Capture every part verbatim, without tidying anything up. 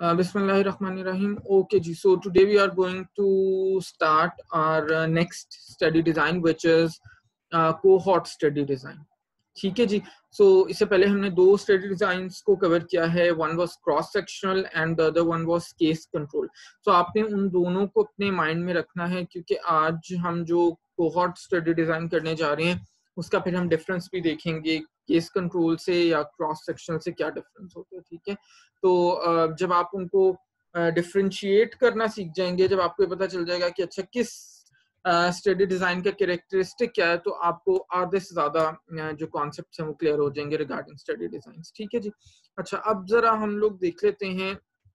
Uh, Bismillahirrahmanirrahim. Okay ji, so today we are going to start our uh, next study design, which is uh, cohort study design. ठीक है जी. So इससे पहले हमने दो study designs को cover किया है. One was cross sectional and the other one was case control. So आपने उन दोनों को अपने mind में रखना है, क्योंकि आज हम जो cohort study design करने जा रहे हैं उसका फिर हम डिफरेंस भी देखेंगे. केस कंट्रोल से या क्रॉस सेक्शन से क्या डिफरेंस होता है. ठीक है, तो जब आप उनको डिफरेंशिएट करना सीख जाएंगे, जब आपको पता चल जाएगा कि अच्छा किस स्टडी डिजाइन का कैरेक्टरिस्टिक क्या है, तो आपको आधे से ज्यादा जो कॉन्सेप्ट्स हैं वो क्लियर हो जाएंगे रिगार्डिंग स्टडी डिजाइन. ठीक है जी. अच्छा, अब जरा हम लोग देख लेते हैं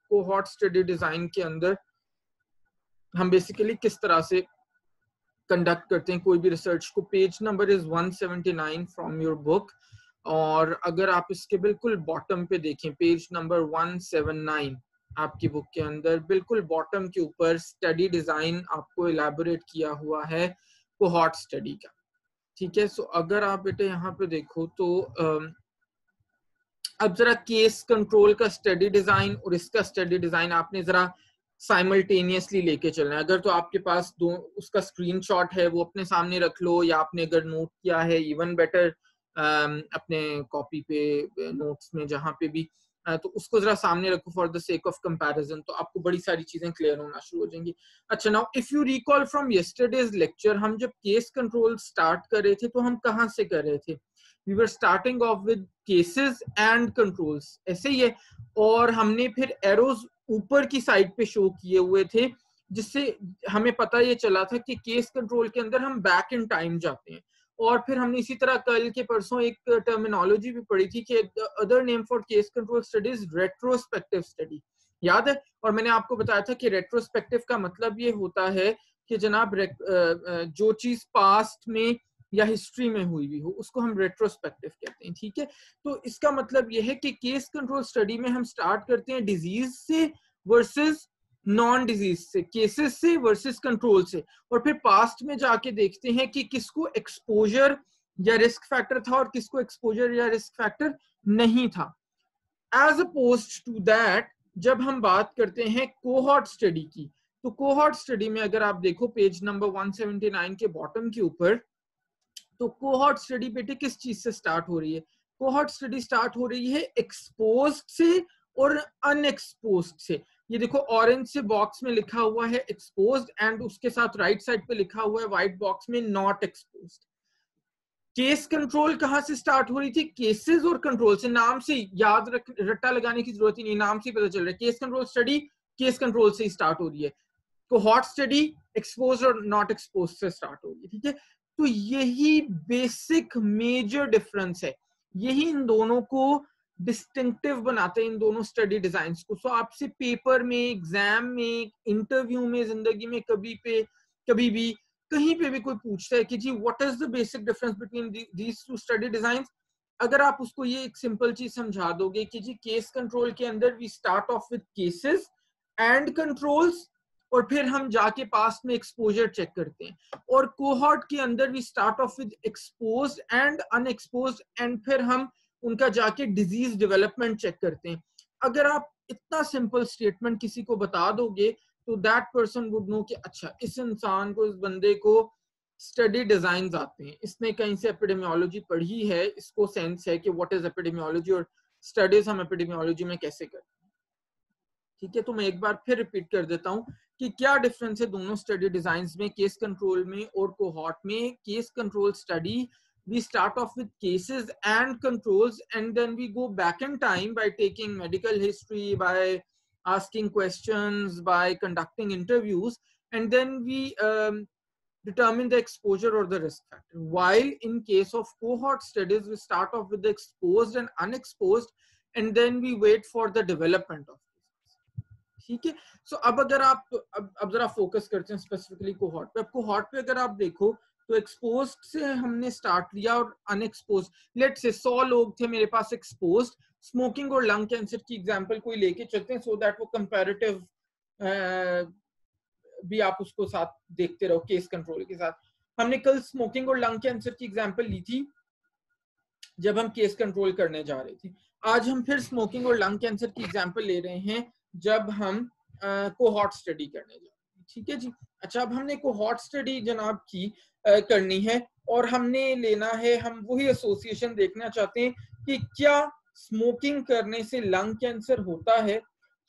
कोहॉर्ट स्टडी डिजाइन के अंदर हम बेसिकली किस तरह से कंडक्ट करते हैं कोई भी रिसर्च को. Page number is one seventy nine from your book, और अगर आप इसके बिल्कुल बॉटम पे देखें, page number one seventy nine आपकी बुक के अंदर बिल्कुल बॉटम के ऊपर स्टडी डिजाइन आपको इलैबोरेट किया हुआ है कोहॉर्ट स्टडी का. ठीक है, सो अगर आप बेटे यहाँ पे देखो तो अब जरा केस कंट्रोल का स्टडी डिजाइन और इसका स्टडी डिजाइन आपने जरा साइमल्टेनियसली लेके चलना है. अगर तो आपके पास दो उसका स्क्रीनशॉट है वो अपने सामने रख लो, या आपने अगर नोट किया है इवन बेटर अपने कॉपी पे नोट्स में जहाँ पे भी, तो उसको जरा सामने रखो for the sake of comparison, तो आपको बड़ी सारी चीजें क्लियर होना शुरू हो जाएंगी. अच्छा, now if you recall from yesterday's lecture, हम जब केस कंट्रोल स्टार्ट कर रहे थे तो हम कहाँ से कर रहे थे? We were starting off with cases and controls, ऐसे ही है. और हमने फिर एरोज ऊपर की साइड पे शो किए हुए थे, जिससे हमें पता ये चला था कि केस कंट्रोल के अंदर हम बैक इन टाइम जाते हैं. और फिर हमने इसी तरह कल के परसों एक टर्मिनोलॉजी भी पढ़ी थी कि other name for case control studies retrospective study, याद है. और मैंने आपको बताया था कि रेट्रोस्पेक्टिव का मतलब ये होता है कि जनाब जो चीज पास्ट में या हिस्ट्री में हुई भी हो उसको हम रेट्रोस्पेक्टिव कहते हैं. ठीक है, तो इसका मतलब यह है कि केस कंट्रोल स्टडी में हम स्टार्ट करते हैं डिजीज से वर्सेस नॉन डिजीज से, केसेस से वर्सेस कंट्रोल से, और फिर पास्ट में जाके देखते हैं कि किसको एक्सपोजर या रिस्क फैक्टर था और किसको एक्सपोजर या रिस्क फैक्टर नहीं था. एज अपोज्ड टू दैट, जब हम बात करते हैं कोहॉर्ट स्टडी की, तो कोहॉर्ट स्टडी में अगर आप देखो page number one seventy nine के बॉटम के ऊपर, तो कोहॉर्ट स्टडी बेटे किस चीज से स्टार्ट हो रही है? कोहॉर्ट स्टडी स्टार्ट हो रही है एक्सपोज्ड से और अनएक्सपोज्ड से. ये देखो ऑरेंज से बॉक्स में लिखा हुआ है एक्सपोज्ड, एंड उसके साथ राइट साइड पे लिखा हुआ है व्हाइट बॉक्स में नॉट एक्सपोज्ड. केस कंट्रोल कहाँ से स्टार्ट हो रही थी? केसेस और कंट्रोल से. नाम से याद रख रट्टा लगाने की जरूरत ही नहीं, नाम से पता चल रहा है. Case control study case control से ही स्टार्ट हो रही है, कोहॉर्ट स्टडी एक्सपोज्ड और नॉट एक्सपोज्ड से स्टार्ट हो रही है. ठीक है, तो यही बेसिक मेजर डिफरेंस है, यही इन दोनों को डिस्टिंक्टिव बनाते हैं, इन दोनों स्टडी डिजाइन्स को. सो so, आपसे पेपर में, एग्जाम में, इंटरव्यू में, जिंदगी में कभी पे कभी भी कहीं पे भी कोई पूछता है कि जी what is the basic difference between these two study designs, अगर आप उसको ये एक सिंपल चीज समझा दोगे कि जी केस कंट्रोल के अंदर we start off with cases and controls, और फिर हम जाके पास्ट में एक्सपोजर चेक करते हैं, और कोहॉर्ट के अंदर भी start off with exposed and unexposed, and फिर हम उनका जाके डिजीज डेवलपमेंट चेक करते हैं. अगर आप इतना सिंपल स्टेटमेंट किसी को बता दोगे तो दैट पर्सन वुड नो कि अच्छा इस इंसान को, इस बंदे को स्टडी डिजाइन आते हैं, इसने कहीं से एपिडेमियोलॉजी पढ़ी है, इसको सेंस है कि व्हाट इज एपिडेमियोलॉजी और स्टडीज हम एपिडेमियोलॉजी में कैसे करते हैं. ठीक है, तो मैं एक बार फिर रिपीट कर देता हूँ कि क्या डिफरेंस है दोनों स्टडी डिजाइन्स में, केस कंट्रोल में और कोहॉर्ट में. Case control study we start off with cases and controls, and then we go back in time by taking medical history, by asking questions, by conducting interviews, and then we determine the exposure or the risk factor. While in case of cohort studies we start off with the exposed and unexposed, and then we wait for the development of. ठीक है, so so, अब अगर आप अब अब जरा focus करते हैं स्पेसिफिकली कोहॉर्ट पे. अब कोहॉर्ट पे अगर आप देखो तो एक्सपोज्ड से हमने स्टार्ट लिया और अनएक्सपोज्ड. लेट्स से सौ लोग थे मेरे पास एक्सपोज्ड. स्मोकिंग और लंग कैंसर की एग्जांपल कोई लेके चलते हैं सो दैट वो कंपैरेटिव भी आप उसको साथ देखते रहो केस कंट्रोल के साथ. हमने कल स्मोकिंग और लंग कैंसर की एग्जाम्पल ली थी जब हम केस कंट्रोल करने जा रहे थे. आज हम फिर स्मोकिंग और लंग कैंसर की एग्जाम्पल ले रहे हैं जब हम कोहॉर्ट स्टडी करने जाए। ठीक है जी। अच्छा, अब हमने कोहॉर्ट स्टडी जनाब की आ, करनी है और हमने लेना है, हम वही एसोसिएशन देखना चाहते हैं कि क्या स्मोकिंग करने से लंग कैंसर होता है।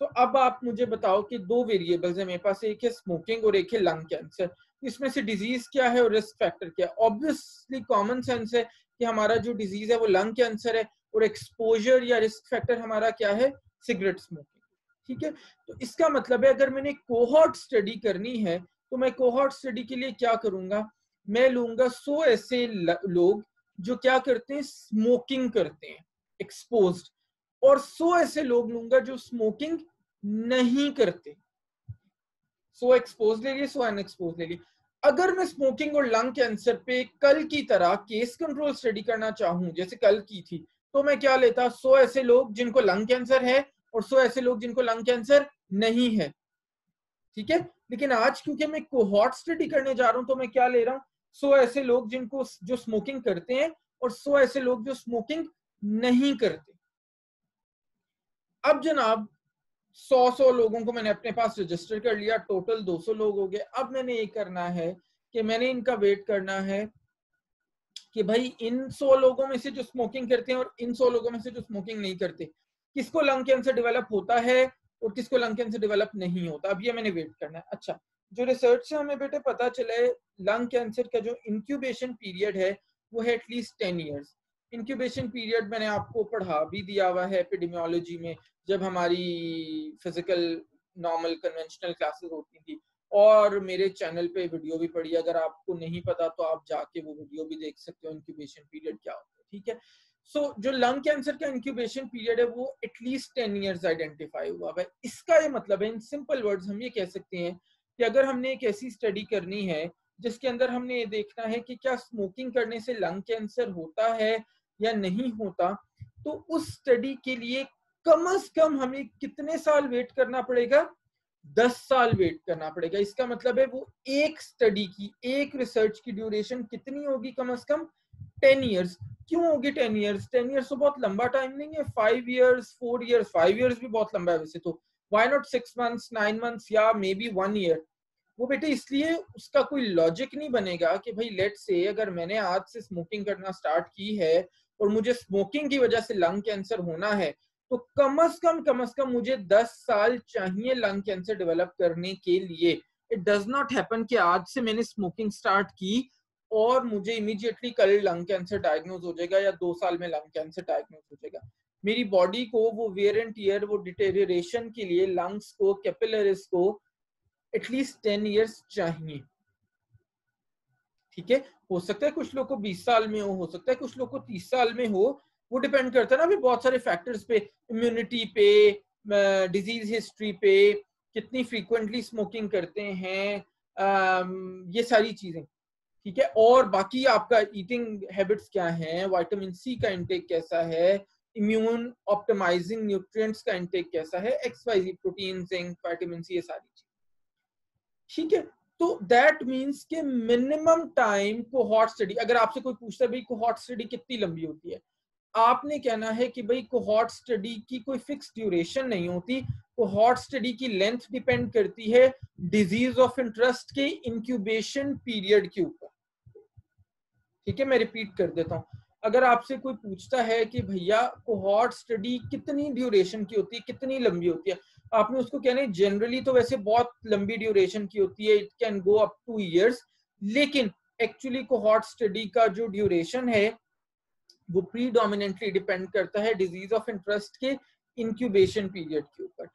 तो अब आप मुझे बताओ कि दो वेरिएबल्स है मेरे पास, एक है स्मोकिंग और एक है लंग कैंसर। इसमें से डिजीज क्या है और रिस्क फैक्टर क्या है। ऑब्वियसली कॉमन सेंस है कि हमारा जो डिजीज है वो लंग कैंसर है और एक्सपोजर या रिस्क फैक्टर हमारा क्या है, सिगरेट स्मोकिंग। ठीक है, तो इसका मतलब है अगर मैंने कोहॉर्ट स्टडी करनी है तो मैं कोहॉर्ट स्टडी के लिए क्या करूंगा, मैं लूंगा सौ ऐसे लोग जो क्या करते हैं, स्मोकिंग करते हैं एक्सपोज्ड, और सौ ऐसे लोग लूंगा जो स्मोकिंग नहीं करते। सो एक्सपोज ले लिए, सो अनएक्सपोज ले लिए। अगर मैं स्मोकिंग और लंग कैंसर पे कल की तरह केस कंट्रोल स्टडी करना चाहूं जैसे कल की थी, तो मैं क्या लेता, सौ ऐसे लोग जिनको लंग कैंसर है और सौ ऐसे लोग जिनको लंग कैंसर नहीं है। ठीक है, लेकिन आज क्योंकि मैं कोहॉर्ट स्टडी करने जा रहा हूं तो मैं क्या ले रहा हूँ, सौ ऐसे लोग जिनको जो स्मोकिंग करते हैं और सौ ऐसे लोग जो स्मोकिंग नहीं करते। अब जनाब सौ सौ लोगों को मैंने अपने पास रजिस्टर कर लिया, टोटल दो सौ लोग हो गए। अब मैंने ये करना है कि मैंने इनका वेट करना है कि भाई इन सौ लोगों में से जो स्मोकिंग करते हैं और इन सौ लोगों में से जो स्मोकिंग नहीं करते, किसको लंग कैंसर डेवलप होता है और किसको लंग कैंसर डेवलप नहीं होता। अब ये मैंने वेट करना है। अच्छा, जो रिसर्च से हमें बेटे पता चला है, लंग कैंसर का जो इंक्यूबेशन पीरियड है वो है at least ten years. Incubation period मैंने आपको पढ़ा भी दिया हुआ है एपिडेमियोलॉजी में, जब हमारी फिजिकल नॉर्मल कन्वेंशनल क्लासेस होती थी, और मेरे चैनल पे वीडियो भी पड़ी, अगर आपको नहीं पता तो आप जाके वो वीडियो भी देख सकते हो, इंक्यूबेशन पीरियड क्या होता है। ठीक है, सो so, जो लंग कैंसर का इंक्यूबेशन पीरियड है वो एटलीस्ट टेन ईयर्स आइडेंटिफाई हुआ है। इसका ये मतलब है, इन सिंपल वर्ड्स हम ये कह सकते हैं कि अगर हमने एक ऐसी स्टडी करनी है जिसके अंदर हमने ये देखना है कि क्या स्मोकिंग करने से लंग कैंसर होता है या नहीं होता, तो उस स्टडी के लिए कम अज कम हमें कितने साल वेट करना पड़ेगा, दस साल वेट करना पड़ेगा। इसका मतलब है वो एक स्टडी की, एक रिसर्च की ड्यूरेशन कितनी होगी, कम अज कम टेन ईयर्स। क्यों होगी टेन ईयर्स? टेन ईयर्स तो बहुत लंबा टाइम नहीं है, five years, four years, five years भी बहुत लंबा है वैसे तो। Why not six months, nine months या मे बी वन ईयर। वो बेटे इसलिए उसका कोई लॉजिक नहीं बनेगा कि भाई लेट से अगर मैंने आज से स्मोकिंग करना स्टार्ट की है और मुझे स्मोकिंग की वजह से लंग कैंसर होना है, तो कम अज कम कम अज कम मुझे दस साल चाहिए लंग कैंसर डेवलप करने के लिए। इट डज नॉट हैपन कि आज से मैंने स्मोकिंग स्टार्ट की और मुझे इमीडिएटली कल लंग कैंसर डायग्नोज हो जाएगा या दो साल में लंग कैंसर डायग्नोज हो जाएगा। मेरी बॉडी को वो वेयर एंड टियर, वो डिटेरियरेशन के लिए लंग्स को, कैपिलरीज को एटलीस्ट टेन ईयर्स चाहिए। ठीक है, हो सकता है कुछ लोग को बीस साल में हो, हो सकता है कुछ लोग को तीस साल में हो, वो डिपेंड करता है ना भी बहुत सारे फैक्टर्स पे, इम्यूनिटी पे, डिजीज हिस्ट्री पे, कितनी फ्रीक्वेंटली स्मोकिंग करते हैं, ये सारी चीजें। ठीक है, और बाकी आपका ईटिंग हैबिट्स क्या हैं, विटामिन सी का इंटेक कैसा है, इम्यून ऑप्टिमाइजिंग न्यूट्रिएंट्स का इंटेक कैसा है, X Y Z protein, zinc, vitamin C, ये सारी चीजें। ठीक है, तो दैट मीन्स के मिनिमम टाइम कोहॉर्ट स्टडी, अगर आपसे कोई पूछता है भाई कोहॉर्ट स्टडी कितनी लंबी होती है, आपने कहना है कि भाई कोहॉर्ट स्टडी की कोई फिक्स ड्यूरेशन नहीं होती। कोहॉर्ट स्टडी की लेंथ डिपेंड करती है डिजीज ऑफ इंटरेस्ट के इंक्यूबेशन पीरियड के ऊपर। ठीक है, मैं रिपीट कर देता हूँ, अगर आपसे कोई पूछता है कि भैया कोहॉर्ट स्टडी कितनी ड्यूरेशन की होती है, कितनी लंबी होती है, आपने उसको कहना है जनरली तो वैसे बहुत लंबी ड्यूरेशन की होती है, it can go up to years, लेकिन एक्चुअली कोहॉर्ट स्टडी का जो ड्यूरेशन है वो प्रीडोमिनेंटली डिपेंड करता है डिजीज ऑफ इंटरेस्ट के इंक्यूबेशन पीरियड के ऊपर।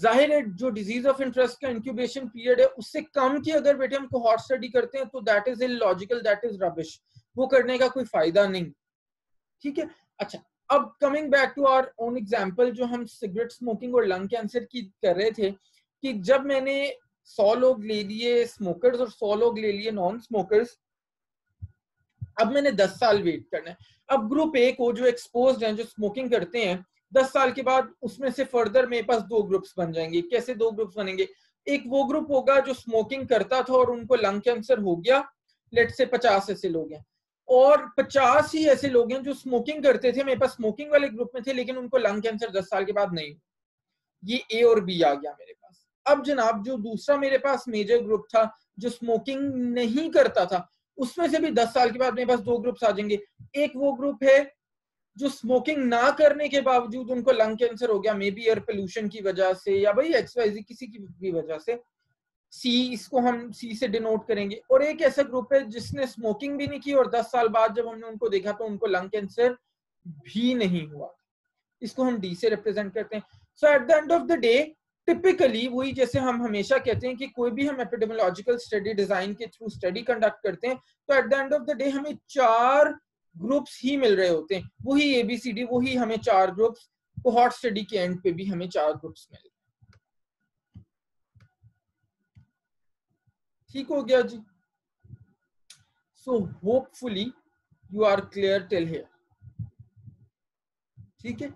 जाहिर है जो डिजीज ऑफ इंटरेस्ट का इंक्यूबेशन पीरियड है उससे कम की अगर बेटे हम कोहॉर्ट स्टडी करते हैं तो that is illogical, that is rubbish, वो करने का कोई फायदा नहीं। ठीक है, अच्छा, अब coming back to our own example, जो हम सिगरेट स्मोकिंग और लंग कैंसर की कर रहे थे, कि जब मैंने सौ लोग ले लिए स्मोकर्स और सौ लोग ले लिए नॉन स्मोकर्स, अब मैंने दस साल वेट करना है। अब ग्रुप ए को जो एक्सपोज्ड हैं, जो स्मोकिंग करते हैं, दस साल के बाद उसमें से फर्दर मेरे पास दो ग्रुप्स बन जाएंगे। कैसे दो ग्रुप्स बनेंगे? एक वो ग्रुप होगा जो स्मोकिंग करता था और उनको लंग कैंसर हो गया, लेट से पचास ऐसे लोग हैं, और पचास ही ऐसे लोग हैं जो स्मोकिंग करते थे, मेरे पास स्मोकिंग वाले ग्रुप में थे, लेकिन उनको लंग कैंसर दस साल के बाद नहीं। ये ए और बी आ गया मेरे पास। अब जनाब जो दूसरा मेरे पास मेजर ग्रुप था जो स्मोकिंग नहीं करता था, उसमें से भी दस साल के बाद मेरे पास दो ग्रुप्स आ जाएंगे। एक वो ग्रुप है जो स्मोकिंग ना करने के बावजूद उनको लंग कैंसर हो गया, मे बी एयर पोल्यूशन की वजह से या भाई एक्स वाई जेड किसी की भी वजह से, सी इसको हम सी से डिनोट करेंगे। और एक ऐसा ग्रुप है जिसने स्मोकिंग भी नहीं की और दस साल बाद जब हमने उनको देखा तो उनको लंग कैंसर भी नहीं हुआ, इसको हम डी से रिप्रेजेंट करते हैं। So at the end of the day typically वही, जैसे हम हमेशा कहते हैं कि कोई भी हम एपिडेमियोलॉजिकल स्टडी डिजाइन के थ्रू स्टडी कंडक्ट करते हैं तो at the end of the day हमें चार ग्रुप्स ही मिल रहे होते हैं, वही ए बी सी डी, वही हमें चार ग्रुप्स कोहॉर्ट स्टडी के एंड पे भी हमें चार ग्रुप्स मिल रहे हैं। ठीक हो गया जी। So hopefully you are clear till here. ठीक है,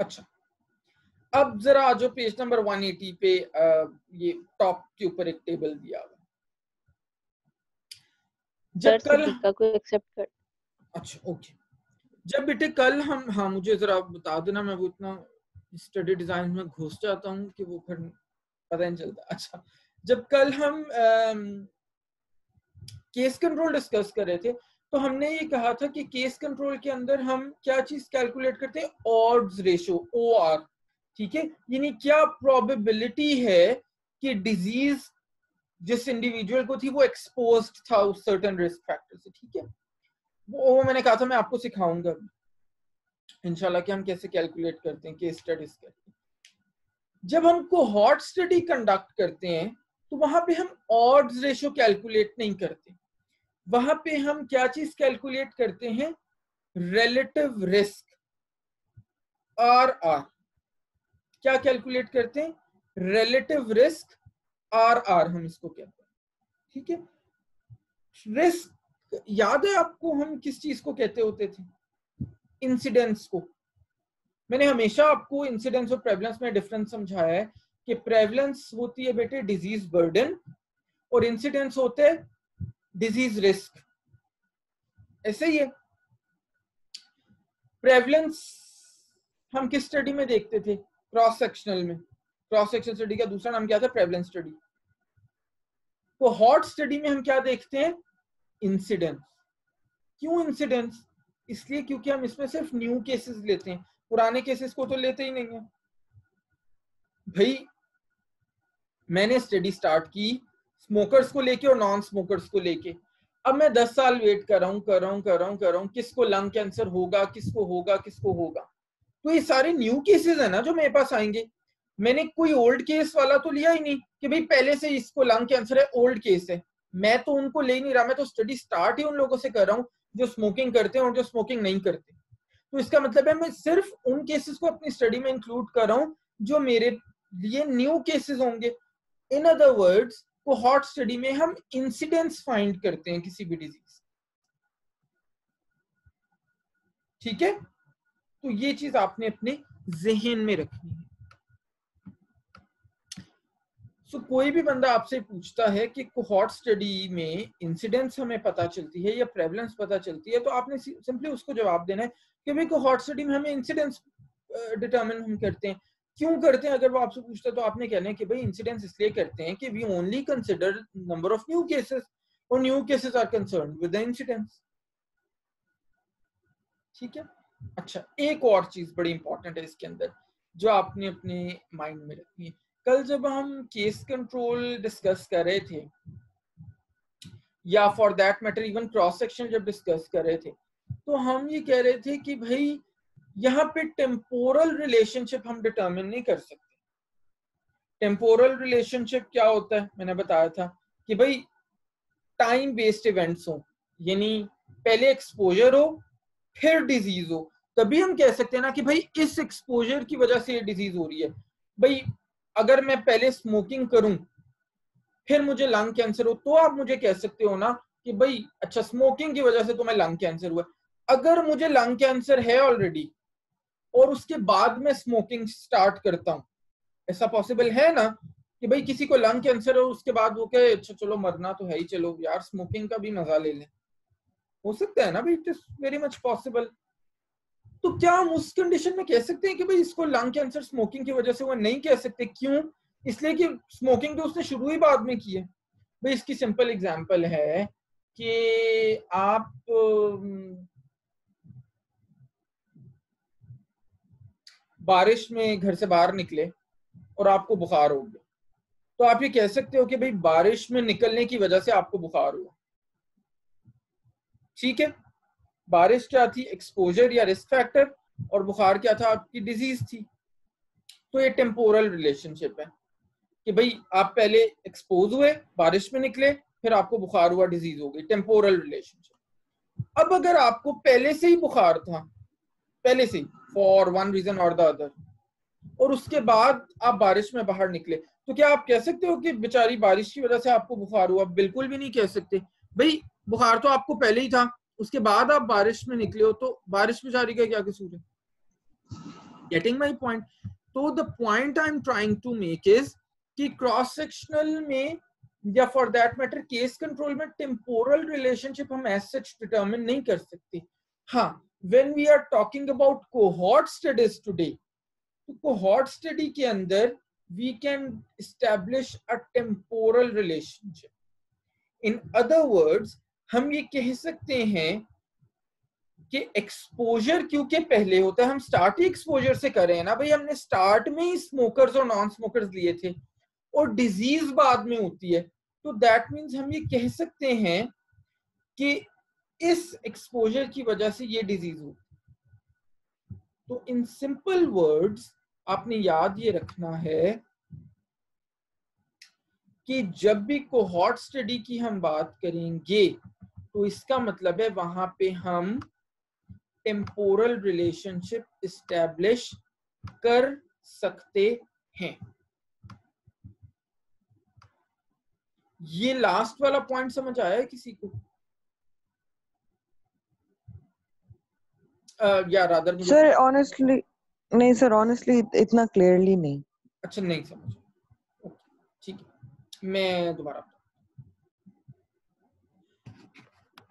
अच्छा अब जरा आ जाओ पेज नंबर एक सौ अस्सी पे। आ, ये टॉप के ऊपर एक टेबल दिया हुआ। जब कल को एक्सेप्ट कर, अच्छा ओके, जब बेटे कल हम, हाँ मुझे जरा बता देना, मैं वो इतना स्टडी डिजाइन में घुस जाता हूँ कि वो फिर पता नहीं चलता। अच्छा, जब कल हम केस कंट्रोल डिस्कस कर रहे थे तो हमने ये कहा था कि केस कंट्रोल के अंदर हम क्या चीज कैलकुलेट करते हैं, ऑड्स रेशियो, ओ आर। ठीक है, यानी क्या प्रोबेबिलिटी है कि डिजीज जिस इंडिविजुअल को थी वो एक्सपोज्ड था उस सर्टेन रिस्क फैक्टर से। ठीक है, वो मैंने कहा था मैं आपको सिखाऊंगा इंशाल्लाह कि हम कैसे कैलकुलेट करते हैं केस स्टडीज करके। जब हम कोहॉर्ट स्टडी कंडक्ट करते हैं तो वहां पे हम ऑड्स रेशियो कैलकुलेट नहीं करते, वहां पे हम क्या चीज कैलकुलेट करते हैं, रिलेटिव रिस्क, आर आर। क्या कैलकुलेट करते हैं, रिलेटिव रिस्क, आर आर हम इसको कहते हैं। ठीक है, रिस्क याद है आपको हम किस चीज को कहते होते थे, इंसिडेंस को। मैंने हमेशा आपको इंसिडेंस और प्रेवलेंस में डिफरेंस समझाया है कि प्रेवलेंस होती है बेटे डिजीज बर्डन और इंसिडेंस होते हैं डिजीज रिस्क। ऐसे ही है, प्रेवलेंस हम किस स्टडी में देखते थे, क्रॉस सेक्शनल में। क्रॉस सेक्शनल स्टडी का दूसरा नाम क्या था, प्रेवलेंस स्टडी। कोहॉर्ट स्टडी में हम क्या देखते हैं, इंसिडेंस। क्यों इंसिडेंस, इसलिए क्योंकि हम इसमें सिर्फ न्यू केसेस लेते हैं, पुराने केसेस को तो लेते ही नहीं है। भाई मैंने स्टडी स्टार्ट की स्मोकर्स को लेके और नॉन स्मोकर्स को लेके, अब मैं दस साल वेट कर रहा हूँ कर रहा हूँ कर रहा हूँ कर रहा हूँ किसको लंग कैंसर होगा, किसको होगा, किसको होगा। तो ये सारे न्यू केसेस है ना जो मेरे पास आएंगे, मैंने कोई ओल्ड केस वाला तो लिया ही नहीं कि भाई पहले से इसको लंग कैंसर है, ओल्ड केस है, मैं तो उनको ले ही नहीं रहा। मैं तो स्टडी स्टार्ट ही उन लोगों से कर रहा हूँ जो स्मोकिंग करते हैं और जो स्मोकिंग नहीं करते। तो इसका मतलब है मैं सिर्फ उन केसेस को अपनी स्टडी में इंक्लूड कर रहा हूँ जो मेरे लिए न्यू केसेस होंगे। In other words cohort study में हम इंसिडेंस फाइंड करते हैं किसी भी डिजीज। ठीक है, तो ये चीज आपने अपने जहन में रखनी है। सो so, कोई भी बंदा आपसे पूछता है कि कोहॉर्ट स्टडी में इंसिडेंस हमें पता चलती है या प्रेवलेंस पता चलती है, तो आपने सिंपली उसको जवाब देना है कि भाई कोहॉर्ट स्टडी में हमें इंसिडेंस डिटरमिन हम करते हैं। क्यों करते हैं, अगर वो आपसे पूछता है तो आपने कहना है कि भाई इंसिडेंस इसलिए करते हैं कि we only consider number of new cases और new cases are concerned with the incidence. ठीक है, अच्छा एक और चीज बड़ी इंपॉर्टेंट है इसके अंदर जो आपने अपने माइंड में रखनी है। कल जब हम केस कंट्रोल डिस्कस कर रहे थे या for that matter even cross section जब डिस्कस कर रहे थे तो हम ये कह रहे थे कि भाई यहाँ पे टेम्पोरल रिलेशनशिप हम डिटरमिन नहीं कर सकते। टेम्पोरल रिलेशनशिप क्या होता है, मैंने बताया था कि भाई टाइम बेस्ड इवेंट्स हो, यानी पहले एक्सपोजर हो फिर डिजीज हो, तभी हम कह सकते हैं ना कि भाई इस एक्सपोजर की वजह से ये डिजीज हो रही है। भाई अगर मैं पहले स्मोकिंग करूं फिर मुझे लंग कैंसर हो तो आप मुझे कह सकते हो ना कि भाई अच्छा स्मोकिंग की वजह से तुम्हें लंग कैंसर हुआ। अगर मुझे लंग कैंसर है ऑलरेडी और उसके बाद मैं स्मोकिंग स्टार्ट करता हूं, ऐसा पॉसिबल है ना कि भाई किसी को लंग कैंसर हो उसके बाद वो कहे अच्छा चलो मरना तो है ही, चलो यार स्मोकिंग का भी मजा ले लें, हो सकता है ना भाई, it is very much possible. तो क्या हम उस कंडीशन में कह सकते हैं कि भाई इसको लंग कैंसर स्मोकिंग की वजह से वो नहीं कह सकते? क्यों? इसलिए कि स्मोकिंग तो उसने शुरू ही बाद में की है। भाई इसकी सिंपल एग्जांपल है कि आप बारिश में घर से बाहर निकले और आपको बुखार हो गया, तो आप ये कह सकते हो कि भाई बारिश में निकलने की वजह से आपको बुखार हुआ। ठीक है, बारिश क्या थी? एक्सपोजर या रिस्क फैक्टर, और बुखार क्या था? आपकी डिजीज थी। तो ये टेम्पोरल रिलेशनशिप है कि भाई आप पहले एक्सपोज हुए, बारिश में निकले, फिर आपको बुखार हुआ, डिजीज हो गई। Temporal relationship. अब अगर आपको पहले से ही बुखार था, पहले से ही फॉर वन रीजन और द अदर, और उसके बाद आप बारिश में बाहर निकले, तो क्या आप कह सकते हो कि बेचारी बारिश की वजह से आपको बुखार हुआ? बिल्कुल भी नहीं कह सकते। भाई बुखार तो आपको पहले ही था, उसके बाद आप बारिश में निकले हो, तो बारिश बेचारी का क्या कसूर है? Getting my point? तो the point I am trying to make is कि क्रॉस सेक्शनल में या for that matter case control में टेम्पोरल रिलेशनशिप हम एज सच डिटरमिन नहीं कर सकते। हाँ, when we are talking about cohort studies today, तो cohort study के अंदर we can establish a temporal relationship. In other words, हम ये कह सकते हैं कि exposure क्योंकि पहले होता है, हम start ही exposure से कर रहे हैं ना भाई, हमने start में ही smokers और non smokers लिए थे, और disease बाद में होती है, तो that means हम ये कह सकते हैं कि इस एक्सपोजर की वजह से ये डिजीज हो। तो इन सिंपल वर्ड्स आपने याद ये रखना है कि जब भी कोहॉर्ट स्टडी की हम बात करेंगे, तो इसका मतलब है वहां पे हम टेम्पोरल रिलेशनशिप एस्टेब्लिश कर सकते हैं। ये लास्ट वाला पॉइंट समझ आया है किसी को? Uh, yeah, rather sir honestly, नहीं सर honestly इतना क्लियरली नहीं। अच्छा, नहीं समझ। ठीक है, मैं दोबारा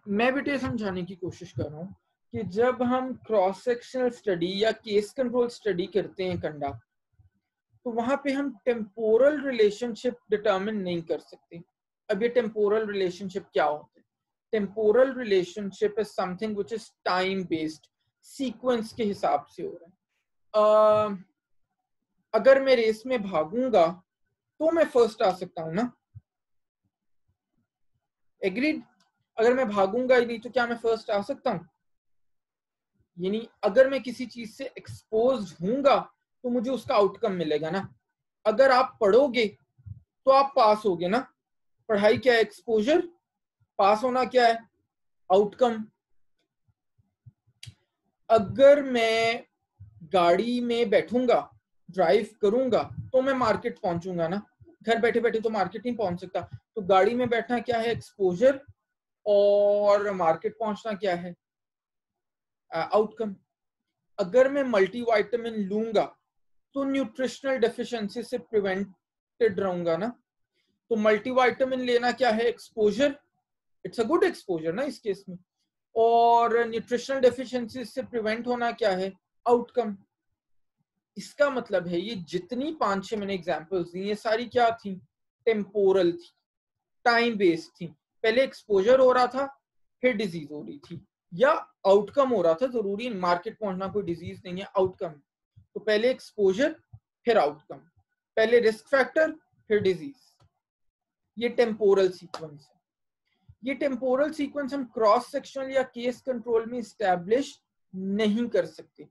मैं बेटे समझाने की कोशिश कर रहा हूँ कि जब हम क्रॉस सेक्शनल स्टडी या केस कंट्रोल स्टडी करते हैं कंडक्ट, तो वहां पे हम टेम्पोरल रिलेशनशिप डिटरमिन नहीं कर सकते। अब ये टेम्पोरल रिलेशनशिप क्या होते हैं? Temporal relationship is something which is time based, sequence के हिसाब से हो रहा है। uh, अगर मैं रेस में भागूंगा तो मैं फर्स्ट आ सकता हूं ना, एग्रीड? अगर मैं भागूंगा ही नहीं तो क्या मैं फर्स्ट आ सकता हूं? यानी अगर मैं किसी चीज से एक्सपोज हूंगा तो मुझे उसका आउटकम मिलेगा ना। अगर आप पढ़ोगे तो आप पास होगे ना। पढ़ाई क्या है? एक्सपोजर। पास होना क्या है? आउटकम। अगर मैं गाड़ी में बैठूंगा, ड्राइव करूंगा, तो मैं मार्केट पहुंचूंगा ना। घर बैठे बैठे तो मार्केट नहीं पहुंच सकता। तो गाड़ी में बैठना क्या है? एक्सपोजर। और मार्केट पहुंचना क्या है? आउटकम। अगर मैं मल्टीविटामिन लूंगा तो न्यूट्रिशनल डेफिशिएंसी से प्रिवेंटेड रहूंगा ना। तो मल्टीविटामिन लेना क्या है? Exposure. It's a good exposure ना इस केस में। और न्यूट्रिशनल डेफिशिएंसी से प्रिवेंट होना क्या है? आउटकम। इसका मतलब है ये जितनी पांच छह मैंने एग्जांपल्स दी, ये सारी क्या थी? टेम्पोरल थी, टाइम बेस्ड थी। पहले एक्सपोजर हो रहा था, फिर डिजीज हो रही थी, या आउटकम हो रहा था। जरूरी मार्केट पहुंचना कोई डिजीज नहीं है, आउटकम। तो पहले एक्सपोजर, फिर आउटकम, पहले रिस्क फैक्टर, फिर डिजीज। ये टेम्पोरल सीक्वेंस है। ये टेम्पोरल सीक्वेंस हम क्रॉस सेक्शनल या केस कंट्रोल में एस्टैब्लिश नहीं कर सकते,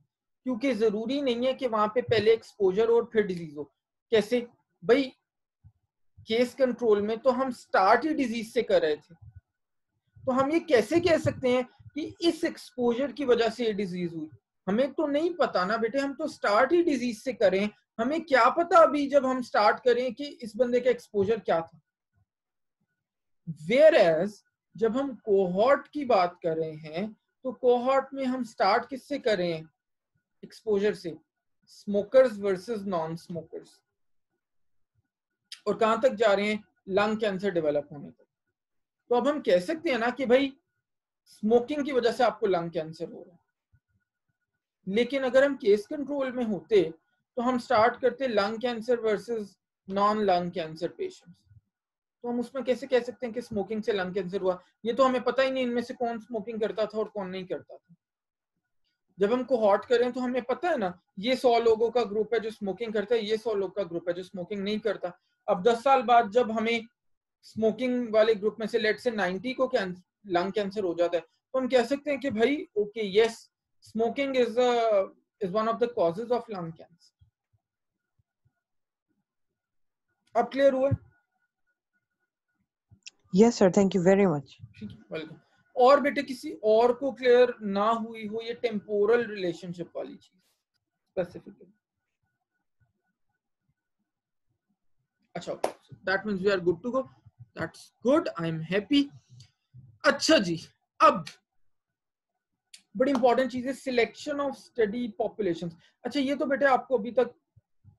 क्योंकि जरूरी नहीं है कि वहां पे पहले एक्सपोजर और फिर डिजीज हो। कैसे भाई? केस कंट्रोल में तो हम स्टार्ट ही डिजीज से कर रहे थे, तो हम ये कैसे कह सकते हैं कि इस एक्सपोजर की वजह से ये डिजीज हुई? हमें तो नहीं पता ना बेटे, हम तो स्टार्ट ही डिजीज से करें। हमें क्या पता अभी जब हम स्टार्ट करें कि इस बंदे का एक्सपोजर क्या था। Whereas, जब हम कोहॉर्ट की बात कर रहे हैं, तो कोहॉर्ट में हम स्टार्ट किससे कर रहे हैं? एक्सपोजर से। Smokers versus non smokers. और कहां तक जा रहे हैं? लंग कैंसर डेवलप होने तक। तो अब हम कह सकते हैं ना कि भाई स्मोकिंग की वजह से आपको लंग कैंसर हो रहा है, लेकिन अगर हम केस कंट्रोल में होते तो हम स्टार्ट करते lung cancer versus non lung cancer patients. तो हम उसमें कैसे कह सकते हैं कि स्मोकिंग से लंग कैंसर हुआ? ये तो हमें पता ही नहीं इनमें से कौन स्मोकिंग करता था और कौन नहीं करता था। जब हम कोहॉर्ट करें तो हमें पता है ना, ये सौ लोगों का ग्रुप है जो स्मोकिंग करता है, ये सौ लोग का ग्रुप है जो स्मोकिंग नहीं करता। अब दस साल बाद जब हमें स्मोकिंग वाले ग्रुप में से लेट से नाइन्टी को लंग कैंसर हो जाता है तो हम कह सकते हैं कि भाई okay, yes, smoking is is one of the causes of lung cancer. अब क्लियर हुआ? Yes sir, thank you very much. Welcome. और बेटे किसी और को क्लियर ना हुई हो ये टेम्पोरल रिलेशनशिप वाली चीज स्पेसिफिकली। अच्छा, that means we are good to go. That's good, I am happy. अच्छा जी, अब बड़ी इंपॉर्टेंट चीज है सिलेक्शन ऑफ स्टडी पॉपुलेशंस। अच्छा, ये तो बेटे आपको अभी तक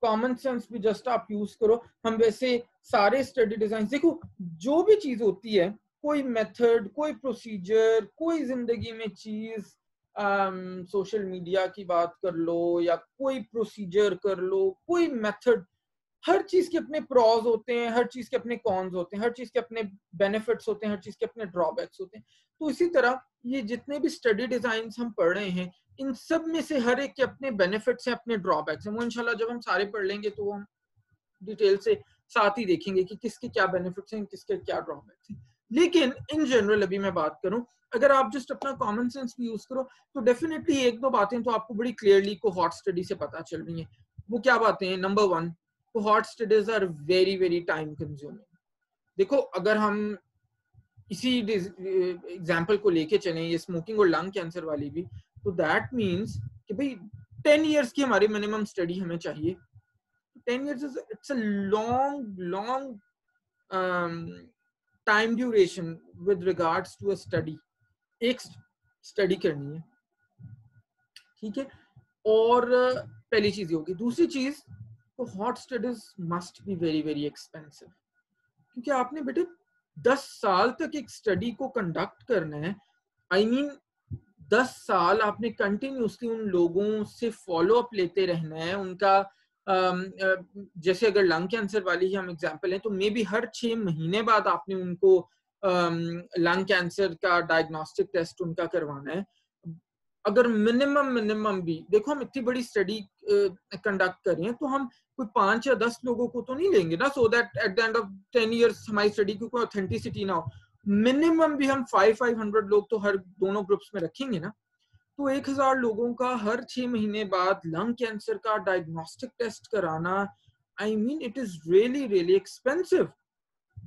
कॉमन सेंस भी जस्ट आप यूज करो। हम वैसे सारे स्टडी डिजाइन, देखो जो भी चीज होती है, कोई मेथड, कोई प्रोसीजर, कोई जिंदगी में चीज, सोशल मीडिया की बात कर लो या कोई प्रोसीजर कर लो, कोई मेथड, हर चीज के अपने प्रॉज होते हैं, हर चीज के अपने कॉन्स होते हैं, हर चीज के अपने बेनिफिट्स होते हैं, हर चीज के अपने ड्रॉबैक्स होते हैं। तो इसी तरह ये जितने भी स्टडी डिजाइन हम पढ़ रहे हैं इन सब में से हर एक के अपने बेनिफिट्स हैं, अपने ड्रॉबैक्स हैं। वो इंशाल्लाह जब हम सारे पढ़ लेंगे तो हम डिटेल से साथ ही देखेंगे कि किसके क्या बेनिफिट्स हैं, किसके क्या ड्रॉबैक्स हैं। लेकिन इन जनरल अभी मैं बात करूं, अगर आप जस्ट अपना कॉमन सेंस भी यूज करो तो डेफिनेटली एक दो बातें तो आपको बड़ी क्लियरली कोहॉर्ट स्टडी से पता चल रही है। वो क्या बातें हैं? Number one, cohort studies are very very time consuming. देखो, अगर हम इसी एग्जाम्पल को लेके चलें, ये स्मोकिंग और लंग कैंसर वाली भी, तो दैट मीन्स कि भाई टेन ईयर्स की हमारी मिनिमम स्टडी हमें चाहिए। Ten years is it's a long long time duration with regards to a study. एक स्टडी करनी है, ठीक है, और पहली चीज ये होगी। दूसरी चीज, cohort studies must be very very expensive, क्योंकि आपने बेटे दस साल तक एक स्टडी को कंडक्ट करना है। आई I मीन mean, दस साल आपने कंटिन्यूसली उन लोगों से फॉलो अप लेते रहना है उनका। जैसे अगर लंग कैंसर वाली ही हम एग्जांपल हैं तो मे बी हर छः महीने बाद आपने उनको लंग कैंसर का डायग्नोस्टिक टेस्ट उनका करवाना है। अगर मिनिमम मिनिमम भी देखो, हम इतनी बड़ी स्टडी कंडक्ट कर रहे हैं तो हम कोई पाँच या दस लोगों को तो नहीं लेंगे ना, so that at the end of ten years हमारी स्टडी की कोई ऑथेंटिसिटी ना हो। मिनिमम भी हम फाइव फाइव हंड्रेड लोग तो हर दोनों ग्रुप्स में रखेंगे ना, तो एक हजार लोगों का हर छह महीने बाद लंग कैंसर का डायग्नोस्टिक टेस्ट कराना, I mean it is really really expensive.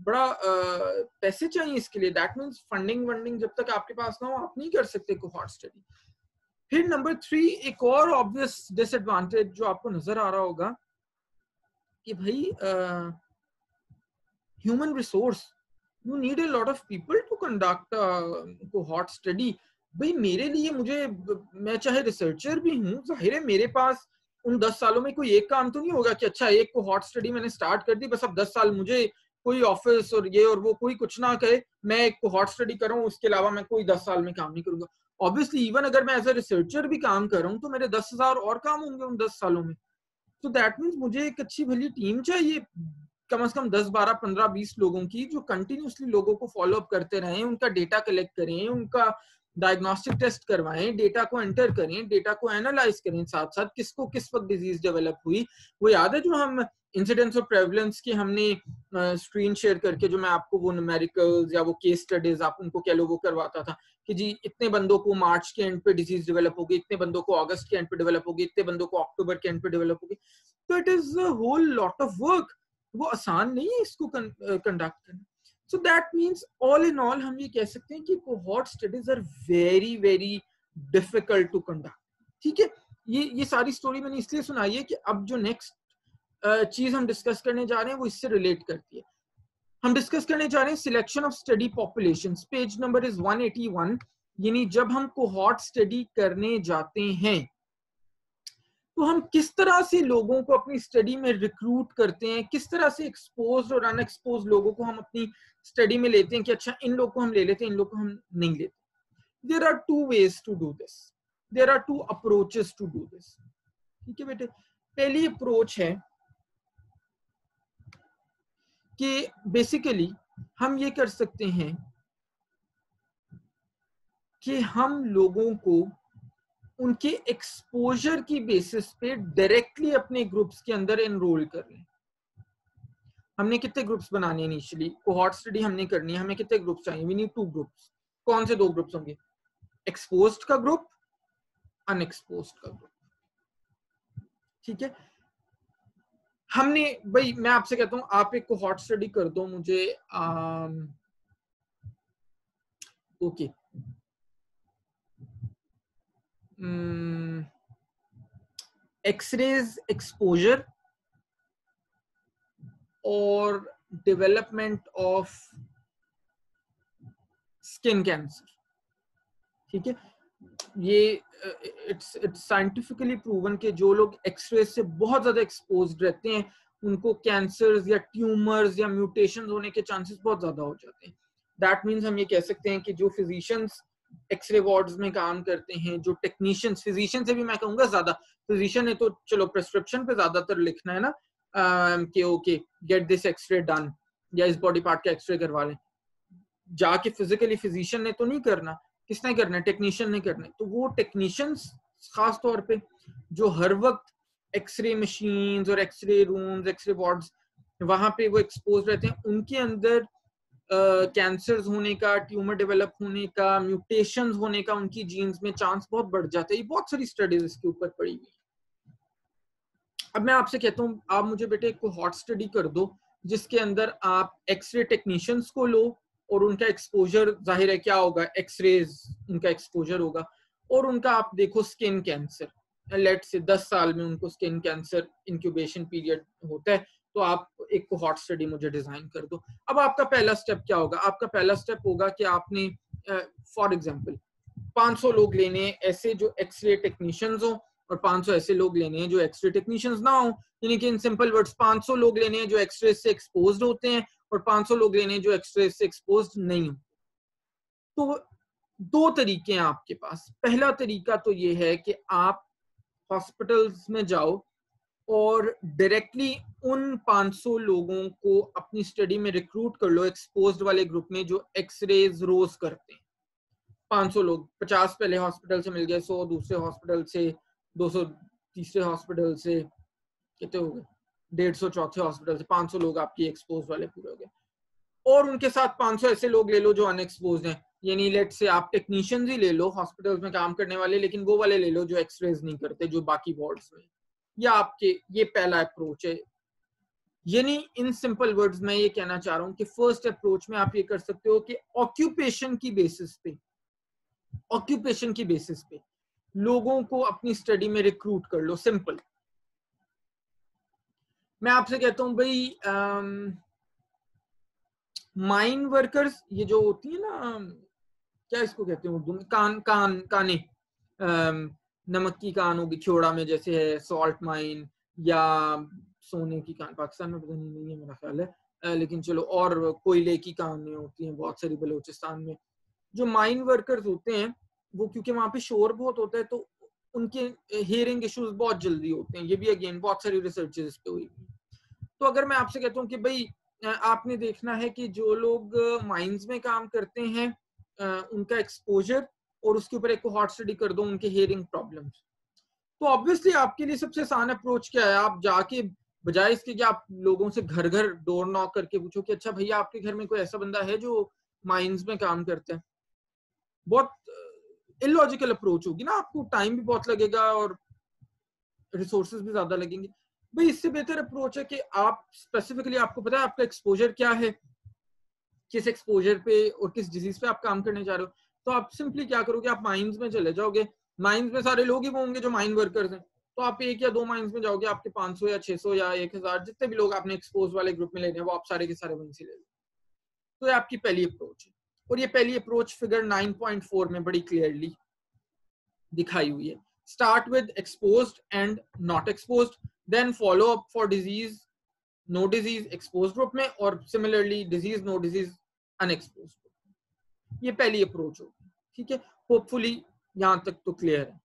बड़ा uh, पैसे चाहिए इसके लिए। दैट मीन्स फंडिंग वंडिंग जब तक आपके पास ना हो आप नहीं कर सकते कोहॉर्ट स्टडी। फिर नंबर थ्री, एक और ऑब्वियस डिसएडवांटेज जो आपको नजर आ रहा होगा कि भाई human resource, You need a lot of people to conduct cohort study। भाई मेरे लिए, मुझे, मैं चाहे रिसर्चर भी हूँ, जाहिर है मेरे पास उन दस सालों में कोई एक काम तो नहीं होगा कि अच्छा एक कोहॉर्ट स्टडी मैंने स्टार्ट कर दी, बस अब दस साल मुझे कोई ऑफिस और ये और वो कोई कुछ ना कहे, मैं एक कोहॉर्ट स्टडी कर रहा हूँ, उसके अलावा मैं कोई दस साल में काम नहीं करूंगा। ऑब्वियसली इवन अगर मैं एज ए रिसर्चर भी काम कर रहा हूँ तो मेरे दस हजार और काम होंगे उन दस सालों में। तो दैट मीन्स मुझे एक अच्छी भली टीम चाहिए, कम से कम दस, बारह, पंद्रह, बीस लोगों की, जो कंटिन्यूसली लोगों को फॉलो अप करते रहें, उनका डेटा कलेक्ट करें, उनका डायग्नोस्टिक टेस्ट करवाएं, डेटा को एंटर करें, डेटा को एनालाइज करें, साथ साथ किसको किस वक्त डिजीज डेवलप हुई। वो याद है जो हम इंसिडेंस और प्रेवलेंस की हमने स्क्रीन शेयर करके जो मैं आपको वो न्यूमेरिकल्स या वो केस स्टडीज आप उनको कह लो वो करवाता था कि जी इतने बंदों को मार्च के एंड पे डिजीज डेवलप होगी, इतने बंदों को अगस्त के एंड पे डेवलप होगी, इतने बंदों को अक्टूबर के एंड पे डेवलप होगी। तो it is a whole lot of work, वो आसान नहीं है इसको कंडक्ट करना। So that means all in all हम ये कह सकते हैं कि cohort studies are very very difficult to conduct. ठीक है, ये ये सारी स्टोरी मैंने इसलिए सुनाई है कि अब जो नेक्स्ट uh, चीज हम डिस्कस करने जा रहे हैं वो इससे रिलेट करती है। हम डिस्कस करने जा रहे हैं selection of study population. Page number is one eighty one. यानी जब हम कोहॉर्ट स्टडी करने जाते हैं तो हम किस तरह से लोगों को अपनी स्टडी में रिक्रूट करते हैं, किस तरह से एक्सपोज और अनएक्सपोज लोगों को हम अपनी स्टडी में लेते हैं कि अच्छा इन लोग को हम ले लेते हैं, इन लोग को हम नहीं लेते। There are two ways to do this. there are two approaches to do this. ठीक है बेटे, पहली अप्रोच है कि बेसिकली हम ये कर सकते हैं कि हम लोगों को उनके एक्सपोजर की बेसिस पे डायरेक्टली अपने ग्रुप्स के अंदर एनरोल कर लें। हमने कितने ग्रुप्स बनाने इनिशियली, कोहॉर्ट स्टडी हमने करनी है, हमें कितने ग्रुप्स चाहिए? We need two groups. कौन से दो ग्रुप्स होंगे? एक्सपोज्ड का ग्रुप, अनएक्सपोज्ड का ग्रुप। ठीक है, हमने भाई मैं आपसे कहता हूं आप एक कोहॉर्ट स्टडी कर दो मुझे, ओके okay. एक्सरेज एक्सपोजर और डेवलपमेंट ऑफ स्किन कैंसर। ठीक है, ये इट्स इट्स साइंटिफिकली प्रूवन कि जो लोग एक्सरे से बहुत ज्यादा एक्सपोज्ड रहते हैं उनको कैंसर्स या ट्यूमर्स या म्यूटेशंस होने के चांसेस बहुत ज्यादा हो जाते हैं। दैट मीन्स हम ये कह सकते हैं कि जो फिजिशियंस एक्सरे वार्ड्स में काम करते हैं, जो टेक्नीशियंस, फिजिशियन से भी मैं कहूंगा ज्यादा, फिजिशियन है तो चलो प्रिस्क्रिप्शन पे ज्यादातर लिखना है ना कि okay get this X-ray done या इस बॉडी पार्ट का एक्सरे करवा लें, जाके फिजिकली फिजिशियन ने तो नहीं करना, किसने करना है? टेक्नीशियन ने करना है। तो वो टेक्नीशियंस खास तौर पे जो हर वक्त एक्सरे मशीन्स और एक्सरे रूम्स, एक्सरे वार्ड्स वहां पे वो एक्सपोज रहते हैं, उनके अंदर कैंसर्स uh, होने का, ट्यूमर डेवलप होने का, म्यूटेशंस होने का उनकी जीन्स में चांस बहुत बढ़ जाता है। ये बहुत सारी स्टडीज इसके ऊपर पड़ी हुई। अब मैं आपसे कहता हूँ आप मुझे बेटे एक कोहॉर्ट स्टडी कर दो जिसके अंदर आप एक्सरे टेक्नीशियंस को लो और उनका एक्सपोजर, जाहिर है क्या होगा, एक्सरेज उनका एक्सपोजर होगा, और उनका आप देखो स्किन कैंसर, लेट से दस साल में उनको स्किन कैंसर इंक्यूबेशन पीरियड होता है, तो आप एक कोहॉर्ट स्टडी मुझे डिजाइन कर दो। अब आपका पहला स्टेप क्या होगा? आपका पहला स्टेप होगा कि आपने फॉर एग्जांपल पाँच सौ लोग लेने ऐसे जो एक्सरे टेक्नीशियंस हो और पाँच सौ ऐसे लोग लेने हैं जो एक्सरे टेक्नीशियंस ना हो, यानी कि इन सिंपल वर्ड्स पाँच सौ लोग लेने हैं जो एक्सरे से एक्सपोज्ड होते हैं और पाँच सौ लोग लेने हैं जो एक्सरे से एक्सपोज्ड नहीं होते। तो दो तरीके हैं आपके पास। पहला तरीका तो ये है कि आप हॉस्पिटल्स में जाओ और डायरेक्टली उन पाँच सौ लोगों को अपनी स्टडी में रिक्रूट कर लो, एक्सपोज्ड वाले ग्रुप में जो एक्सरेज रोज करते हैं। पाँच सौ लोग, पचास पहले हॉस्पिटल से मिल गए, सौ दूसरे हॉस्पिटल से, दो सौ तीसरे हॉस्पिटल से, कितने हो गए, डेढ़ सौ चौथे हॉस्पिटल से, पाँच सौ लोग आपकी एक्सपोज वाले पूरे हो गए। और उनके साथ पाँच सौ ऐसे लोग ले लो जो अनएक्सपोज हैं, यानी लेट से आप टेक्नीशियंस ही ले लो हॉस्पिटल्स में काम करने वाले, लेकिन वो वाले ले लो जो एक्सरेज नहीं करते, जो बाकी वार्ड्स में। या आपके ये पहला अप्रोच है, यानी इन सिंपल वर्ड्स में ये कहना चाह रहा हूं कि फर्स्ट अप्रोच में आप ये कर सकते हो कि ऑक्यूपेशन की बेसिस पे, ऑक्यूपेशन की बेसिस पे लोगों को अपनी स्टडी में रिक्रूट कर लो। सिंपल, मैं आपसे कहता हूं भाई माइन वर्कर्स, ये जो होती है ना, क्या इसको कहते हैं उर्दू में, कान कान काने अम, नमक की कान होगी खियोड़ा में जैसे है, सॉल्ट माइन या सोने की कान, पाकिस्तान में पता नहीं, नहीं है मेरा ख्याल है, लेकिन चलो, और कोयले की कानें होती हैं बहुत सारी बलूचिस्तान में। जो माइन वर्कर्स होते हैं वो, क्योंकि वहाँ पे शोर बहुत होता है तो उनके हियरिंग इश्यूज बहुत जल्दी होते हैं। ये भी अगेन बहुत सारी रिसर्च इस पे हुई। तो अगर मैं आपसे कहता हूँ कि भाई आपने देखना है कि जो लोग माइन्स में काम करते हैं उनका एक्सपोजर और उसके ऊपर एक कोहॉर्ट स्टडी कर दो उनके हियरिंग प्रॉब्लम्स, तो ऑब्वियसली आपके लिए सबसे आसान अप्रोच क्या है? आप जाके बजाय इसके कि आप लोगों से घर घर डोर नॉक करके पूछो कि अच्छा भैया आपके घर में कोई ऐसा बंदा है जो माइंस में काम करता है, बहुत इलॉजिकल अप्रोच होगी ना, आपको टाइम भी बहुत लगेगा और रिसोर्सेज भी ज्यादा लगेंगे। भाई इससे बेहतर अप्रोच है कि आप स्पेसिफिकली, आपको पता है आपका एक्सपोजर क्या है, किस एक्सपोजर पे और किस डिजीज पे आप काम करने जा रहे हो, तो आप सिंपली क्या करोगे, आप माइंस में चले जाओगे। माइंस में सारे लोग ही वो होंगे जो माइन वर्कर्स हैं, तो आप एक या दो माइंस में जाओगे, आपके पाँच सौ या छह सौ या एक हज़ार जितने भी लोग आपने एक्सपोज वाले ग्रुप में लेने हैं वो आप सारे के सारे वहीं से ले लो। तो ये आपकी पहली अप्रोच है, और ये पहली approach figure nine point four में बड़ी क्लियरली दिखाई हुई है। Start with exposed and not exposed, then follow up for disease, no disease expose group में, और similarly disease, no disease, unexposed. ये पहली अप्रोच होगी। ठीक है, होपफुली यहाँ तक तो क्लियर है।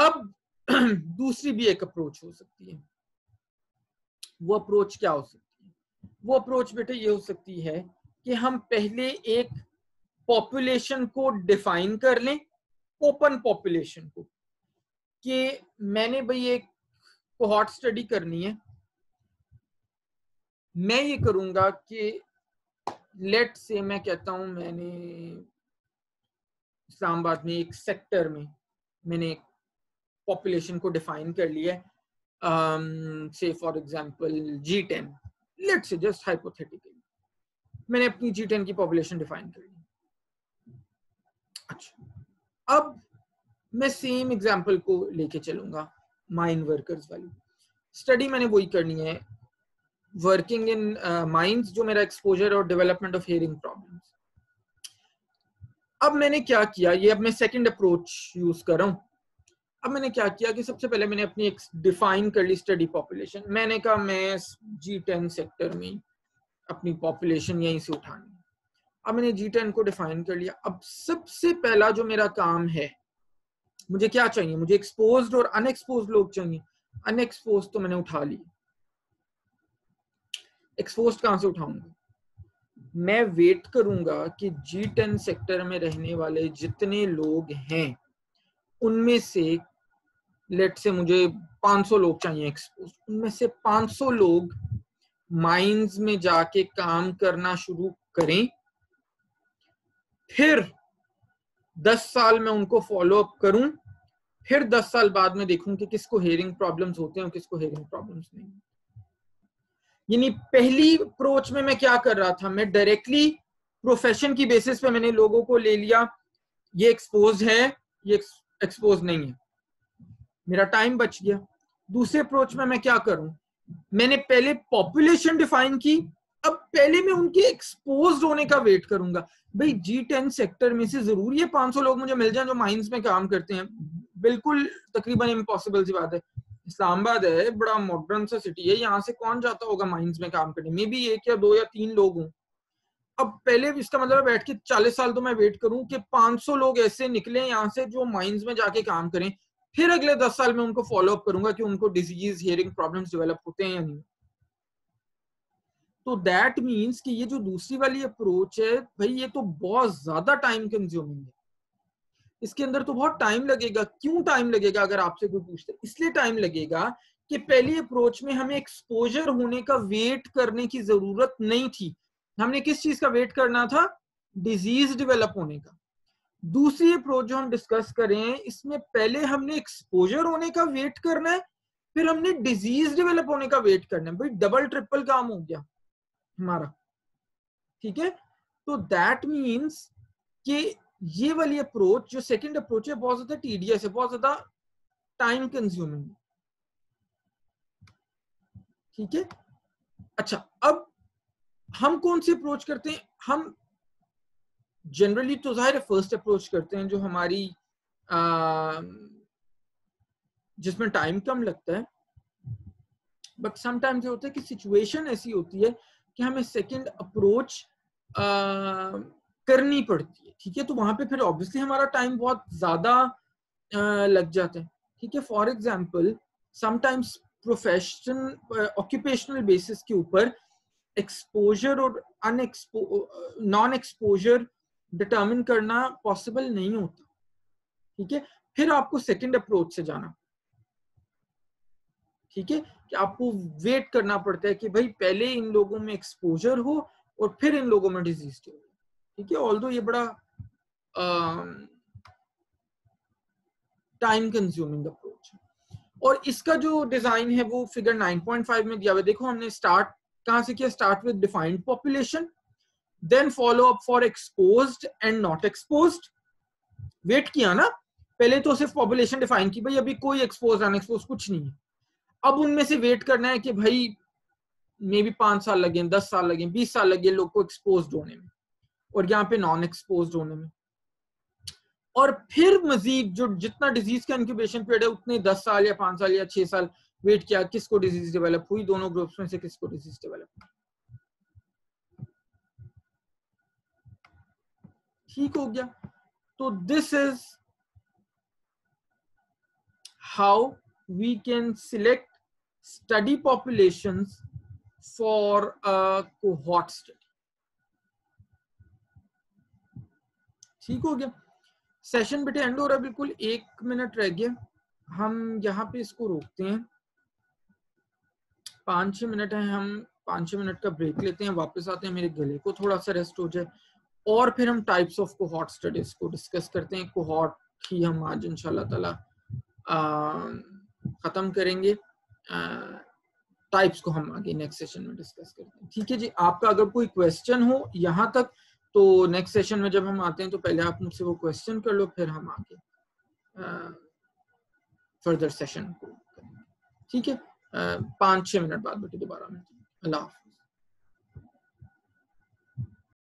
अब दूसरी भी एक अप्रोच हो सकती है। वो अप्रोच क्या हो सकती है? वो अप्रोच बेटे ये हो सकती है कि हम पहले एक पॉपुलेशन को डिफाइन कर लें, ओपन पॉपुलेशन को, कि मैंने भाई एक कोहॉर्ट स्टडी करनी है। मैं ये करूंगा कि लेट से, मैं कहता हूं मैंने इस्लामाबाद में एक सेक्टर में मैंने पॉपुलेशन को डिफाइन कर लिया है, say for example G ten, let say just hypothetically मैंने अपनी जी टेन की पॉपुलेशन डिफाइन कर ली। अच्छा, अब मैं सेम एग्जांपल को लेके चलूंगा माइन वर्कर्स वाली स्टडी। मैंने वही करनी है, वर्किंग इन माइंस, जो मेरा एक्सपोजर और डेवलपमेंट ऑफ हियरिंग प्रॉब्लम्स। अब मैंने क्या किया, ये अब मैं सेकंड अप्रोच यूज कर रहा हूँ। अब मैंने क्या किया कि सबसे पहले मैंने अपनी एक डिफाइन कर ली स्टडी पॉपुलेशन। मैंने कहा मैं जी टेन सेक्टर में अपनी पॉपुलेशन यहीं से उठानी। अब मैंने जी टेन को डिफाइन कर लिया। अब सबसे पहला जो मेरा काम है, मुझे क्या चाहिए, मुझे एक्सपोज्ड और अनएक्सपोज्ड लोग चाहिए। अनएक्सपोज्ड तो मैंने उठा ली, एक्सपोज्ड कहां से उठाऊंगा? मैं वेट करूंगा कि जी टेन सेक्टर में रहने वाले जितने लोग हैं उनमें से लेट से मुझे पाँच सौ लोग चाहिए एक्सपोज्ड, उनमें से पाँच सौ लोग माइंस में जाके काम करना शुरू करें। फिर दस साल में उनको फॉलो अप करूं, फिर दस साल बाद में देखूं कि किसको हेयरिंग प्रॉब्लम्स होते हैं और किसको हेयरिंग प्रॉब्लम्स नहीं। यानी पहली अप्रोच में मैं क्या कर रहा था, मैं डायरेक्टली प्रोफेशन की बेसिस पे मैंने लोगों को ले लिया, ये एक्सपोज है, ये एक्सपोज नहीं है, मेरा टाइम बच गया। दूसरे अप्रोच में मैं क्या करूं, मैंने पहले पॉपुलेशन डिफाइन की, अब पहले मैं उनके एक्सपोज होने का वेट करूंगा। भाई जी टेन सेक्टर में से जरूरी है पाँच सौ लोग मुझे मिल जाए जो माइंस में काम करते हैं, बिल्कुल तकरीबन इम्पॉसिबल सी बात है। इस्लामाबाद है, बड़ा मॉडर्न सा सिटी है, यहाँ से कौन जाता होगा माइंस में काम करने, में भी एक या दो या तीन लोग हूँ। अब पहले इसका मतलब बैठ के चालीस साल तो मैं वेट करूं कि पाँच सौ लोग ऐसे निकले यहाँ से जो माइंस में जाके काम करें, फिर अगले दस साल में उनको फॉलो अप करूंगा कि उनको डिजीज, हियरिंग प्रॉब्लम्स डेवलप होते हैं या नहीं। तो दैट मीन्स कि ये जो दूसरी वाली अप्रोच है भाई, ये तो बहुत ज्यादा टाइम कंज्यूमिंग है, इसके अंदर तो बहुत टाइम लगेगा। क्यों टाइम लगेगा अगर आपसे कोई पूछता है? इसलिए टाइम लगेगा कि पहली अप्रोच में हमें एक्सपोजर होने का वेट करने की जरूरत नहीं थी। हमने किस चीज का वेट करना था? डिजीज डेवलप होने का। दूसरी अप्रोच जो हम डिस्कस करें, इसमें पहले हमने एक्सपोजर होने का वेट करना है, फिर हमने डिजीज डेवलप होने का वेट करना है। भाई डबल ट्रिपल काम हो गया हमारा, ठीक है। तो दैट मीन्स कि ये वाली अप्रोच जो सेकंड अप्रोच है बहुत ज्यादा टीडियस है, बहुत ज्यादा टाइम कंज्यूमिंग, ठीक है। अच्छा, अब हम कौन सी अप्रोच करते हैं? हम जनरली तो जाहिर है फर्स्ट अप्रोच करते हैं, जो हमारी आ, जिसमें टाइम कम लगता है। बट समटाइम्स ये होता है कि सिचुएशन ऐसी होती है कि हमें सेकंड अप्रोच करनी पड़ती है, ठीक है। तो वहां पे फिर ऑब्वियसली हमारा टाइम बहुत ज्यादा लग जाता है, ठीक है। For example sometimes profession occupational basis के ऊपर एक्सपोजर और अनएक्सपो नॉन एक्सपोजर डिटर्मिन करना पॉसिबल नहीं होता, ठीक है। फिर आपको सेकंड अप्रोच से जाना, ठीक है, कि आपको वेट करना पड़ता है कि भाई पहले इन लोगों में एक्सपोजर हो और फिर इन लोगों में डिजीज हो, ठीक है। ऑल्दो ये बड़ा टाइम कंज्यूमिंग अप्रोच है, और इसका जो डिजाइन है वो फिगर नाइन पॉइंट फाइव में दिया हुआ है। देखो हमने स्टार्ट कहां से किया, start with defined population, then follow up for exposed and not exposed. Wait किया ना, पहले तो सिर्फ पॉपुलेशन डिफाइन की, भाई अभी कोई एक्सपोज अनएक्सपोज कुछ नहीं है। अब उनमें से वेट करना है कि भाई मे बी पांच साल लगे, दस साल लगे, बीस साल लगे लोग को एक्सपोज होने में, और यहाँ पे नॉन एक्सपोज होने में। और फिर मजीद जो जितना डिजीज का इंक्यूबेशन पीरियड है उतने दस साल या पांच साल या छह साल वेट किया, किसको डिजीज डेवलप हुई, दोनों ग्रुप्स में से किसको डिजीज डेवलप हुई। ठीक हो गया। तो this is how we can select study populations for a cohort study. ठीक हो गया, सेशन बेटे एंड हो रहा है, बिल्कुल एक मिनट रह गया, हम यहाँ पे इसको रोकते हैं, पाँच छः मिनट है, हम पाँच छः मिनट का ब्रेक लेते हैं, वापस आते हैं, मेरे गले को थोड़ा सा रेस्ट हो जाए और फिर हम टाइप्स ऑफ कोहॉर्ट स्टडीज को डिस्कस करते हैं। कोहॉर्ट ही हम आज इंशाल्लाह ताला खत्म करेंगे, टाइप्स को हम आगे नेक्स्ट सेशन में डिस्कस करते हैं। ठीक है जी, आपका अगर कोई क्वेश्चन हो यहाँ तक तो नेक्स्ट सेशन में जब हम आते हैं तो पहले आप मुझसे वो क्वेश्चन कर लो, फिर हम आगे फर्दर सेशन को करेंगे। ठीक है, पाँच छः मिनट बाद बेटे दोबारा मिलते हैं। अल्लाह हाफ़िज़।